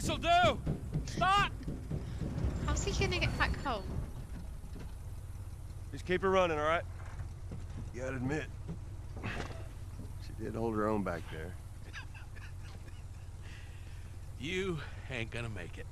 This'll do! Stop! How's he gonna get back home? Just keep her running, all right? You gotta admit, she did hold her own back there. You ain't gonna make it.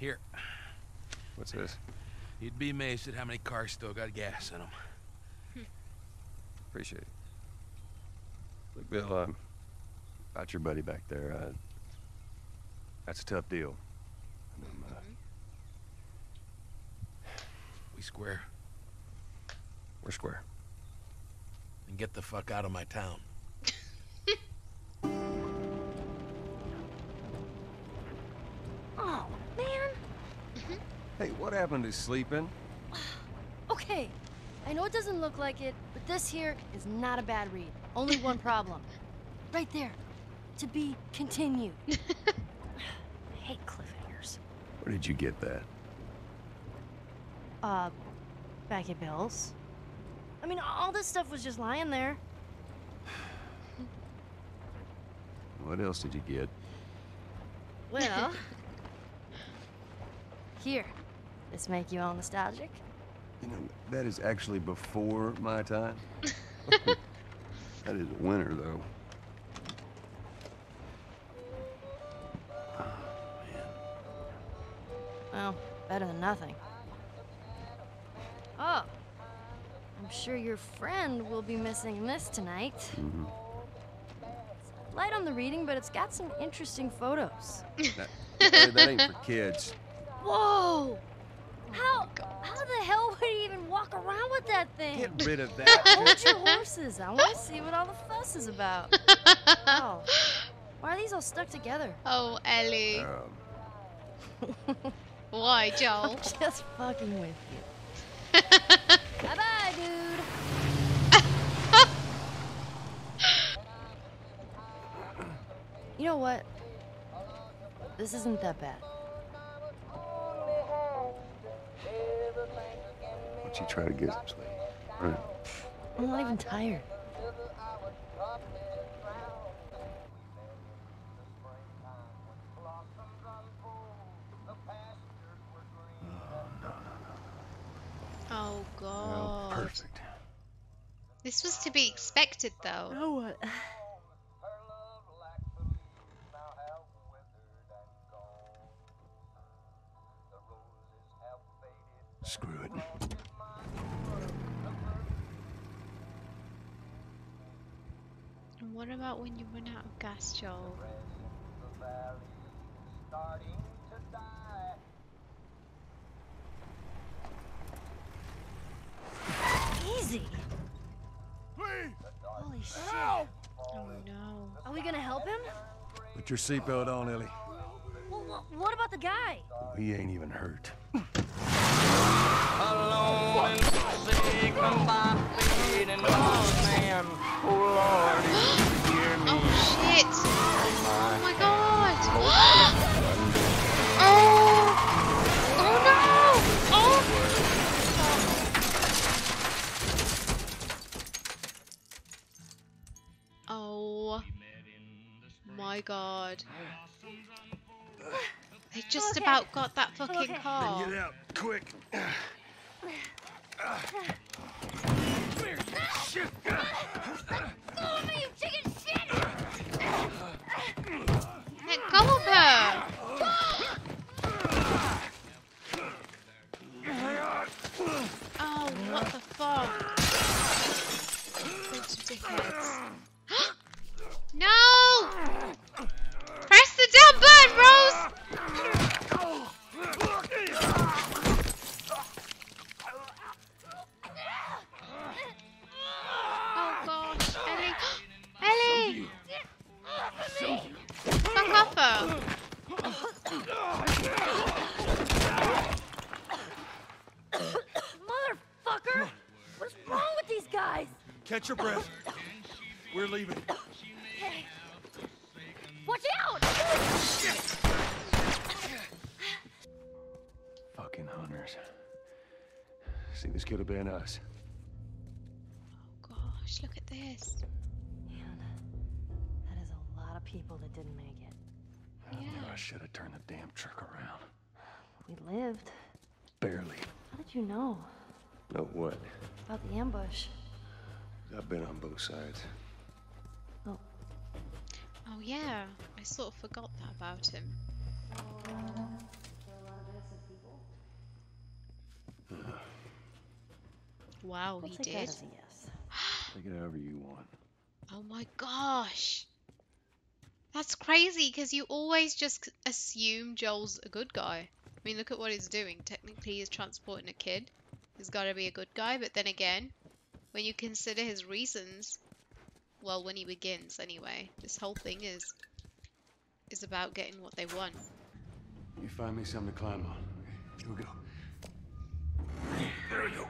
Here. What's this? You'd be amazed at how many cars still got gas in them. Appreciate it. Look, Bill, about your buddy back there, that's a tough deal. I mean, we square. We're square. And get the fuck out of my town. Hey, what happened to sleeping? Okay, I know it doesn't look like it, but this here is not a bad read. Only one problem. Right there. To be continued. I hate cliffhangers. Where did you get that? Back at Bill's. I mean, all this stuff was just lying there. What else did you get? Well... Here. This make you all nostalgic? You know, that is actually before my time. That is winter, though. Oh, man. Well, better than nothing. Oh, I'm sure your friend will be missing this tonight. Mm-hmm. It's light on the reading, but it's got some interesting photos. That ain't for kids. Whoa! How the hell would he even walk around with that thing? Get rid of that. Hold your horses. I want to see what all the fuss is about. Oh, why are these all stuck together? Oh, Ellie. Why, Joel? I'm just fucking with you. Bye-bye, dude. You know what? This isn't that bad. You try to get some sleep. Right. I'm not even tired. Oh, no. Oh, God. Oh, perfect. This was to be expected, though. No. Screw it. What about when you run out of gas, Joel? Easy. Please. Holy shit. Help. Oh no. Are we gonna help him? Put your seatbelt on, Ellie. Well, what about the guy? He ain't even hurt. Alone and sick and by feet and lost man. Oh, Lord. Oh shit! Oh my god! Oh! Oh no! Oh! Oh my god! They just about got that fucking car. Get out quick! Shit! Let me, you chicken shit! Let go of her! Oh, what the fuck? Bunch of dickheads. No! Press the damn button, Rose! Oh gosh, Ellie! Ellie! Fuck off her! Motherfucker! What's wrong with these guys? Catch your breath. We're leaving. Hey. Watch out! Shit. Fucking hunters. See, this could have been us. Look at this. about people that didn't make it. I knew I should have turned the damn truck around. We lived. Barely. How did you know? Know what? About the ambush. I've been on both sides. Oh. Oh yeah, I sort of forgot that about him. Wow, he did. Yes. Take it however you want. Oh my gosh. That's crazy, because you always just assume Joel's a good guy. I mean, look at what he's doing. Technically, he's transporting a kid. He's got to be a good guy, but then again, when you consider his reasons, well, when he begins anyway, this whole thing is about getting what they want. You find me something to climb on. Okay, here we go. There we go.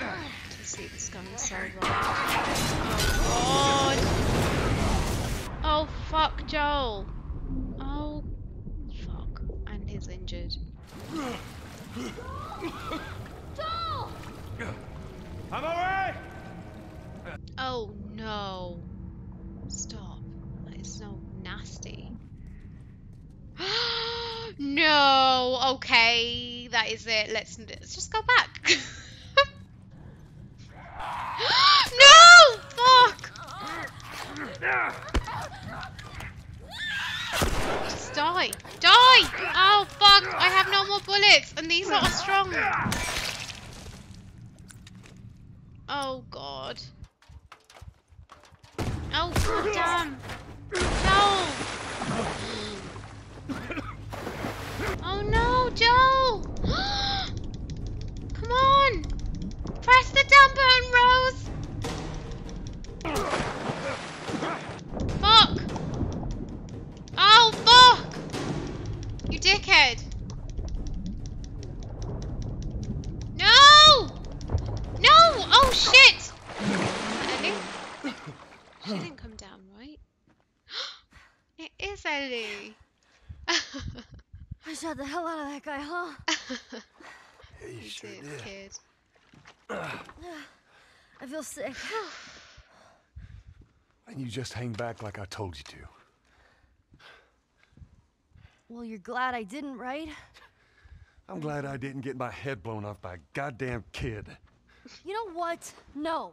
Let's see, this guy is so wrong. Oh god! Oh fuck, Joel! Oh fuck. And he's injured. Joel! I'm alright! Oh no. Stop. That is so nasty. No! Okay, that is it. Let's just go back. No! Fuck! Just die. Die! Oh, fuck! I have no more bullets, and these are strong. Oh, God. Oh, damn. No! Oh no, Joel! Come on! Press the down button, Rose! Fuck! Oh, fuck! You dickhead! No! No! Oh, shit! Ellie? She didn't come down, right? It is Ellie! I shot the hell out of that guy, huh? Yeah, you sure did, kid. I feel sick. And you just hang back like I told you to. Well, you're glad I didn't, right? I'm glad I didn't get my head blown off by a goddamn kid. You know what? No.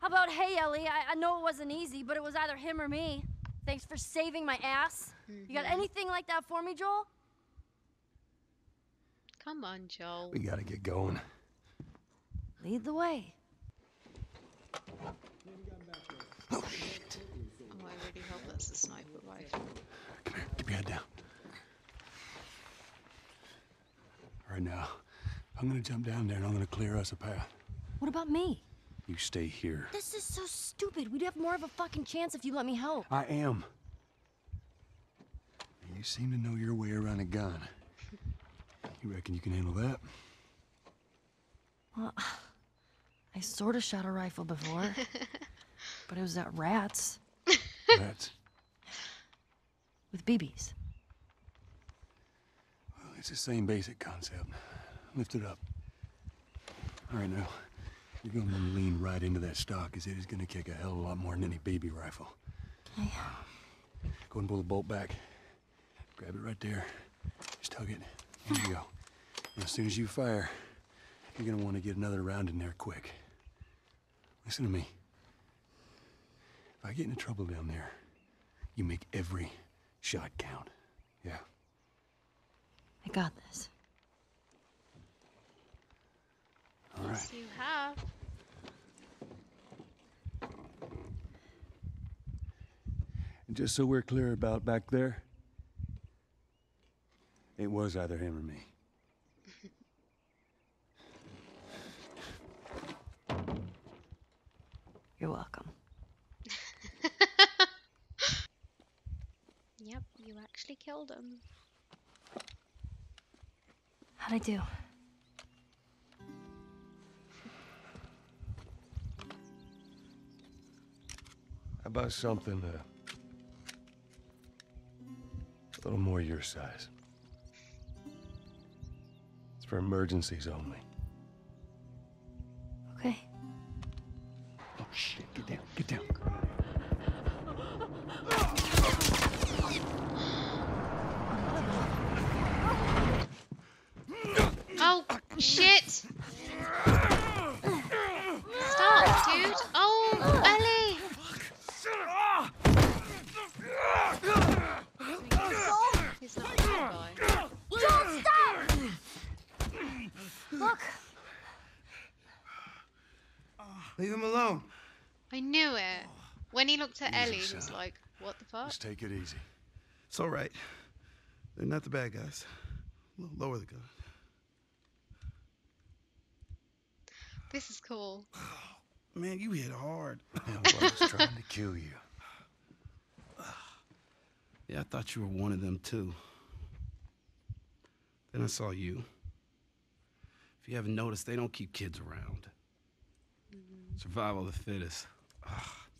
How about, hey, Ellie, I know it wasn't easy, but it was either him or me. Thanks for saving my ass. You got anything like that for me, Joel? Come on, Joel. We gotta get going. Lead the way. Oh, shit. Oh, I really hope that's a sniper rifle. Come here, keep your head down. Right now, I'm gonna jump down there and I'm gonna clear us a path. What about me? You stay here. This is so stupid. We'd have more of a fucking chance if you let me help. I am. You seem to know your way around a gun. You reckon you can handle that? Well, I sort of shot a rifle before, but it was at rats. Rats? With BBs. Well, it's the same basic concept. Lift it up. All right, now. You're going to lean right into that stock, because it is going to kick a hell of a lot more than any BB rifle. Okay. Go and pull the bolt back. Grab it right there. Just tug it. There you go. And as soon as you fire, you're going to want to get another round in there quick. Listen to me. If I get into trouble down there, you make every shot count. Yeah? I got this. All right. Yes, you have. And just so we're clear about back there, it was either him or me. You're welcome. Yep, you actually killed him. How'd I do? About something a little more your size. It's for emergencies only. Okay. Shit, get down, get down. Oh, shit. Stop, dude. Oh, Ellie. He's not a good guy. Don't stop! Look. Leave him alone. I knew it. When he looked at Ellie, he was like, what the fuck? Just take it easy. It's all right. They're not the bad guys. Lower the gun. This is cool. Man, you hit hard. I was trying to kill you. Yeah, I thought you were one of them, too. Then I saw you. If you haven't noticed, they don't keep kids around. Survival of the fittest. Ugh.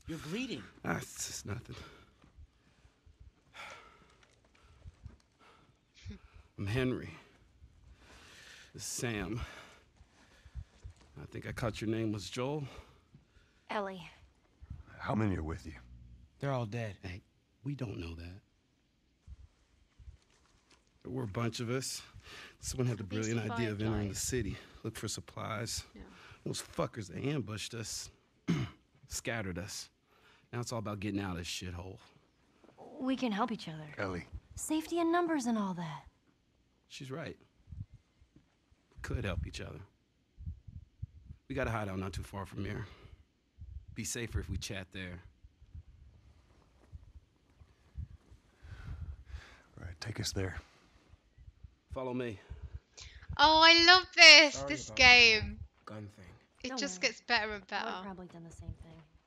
You're bleeding. It's just nothing. I'm Henry. This is Sam. I think I caught your name was Joel. Ellie. How many are with you? They're all dead. Hey, we don't know that. There were a bunch of us. Someone had the brilliant idea of entering the city. Look for supplies. Yeah. Those fuckers, they ambushed us. Scattered us. Now it's all about getting out of this shithole. We can help each other. Ellie. Safety in numbers and all that. She's right. We could help each other. We gotta hide out not too far from here. Be safer if we chat there. All right, take us there. Follow me. Oh, I love this game. Gun thing. It just gets better and better. I've probably done the same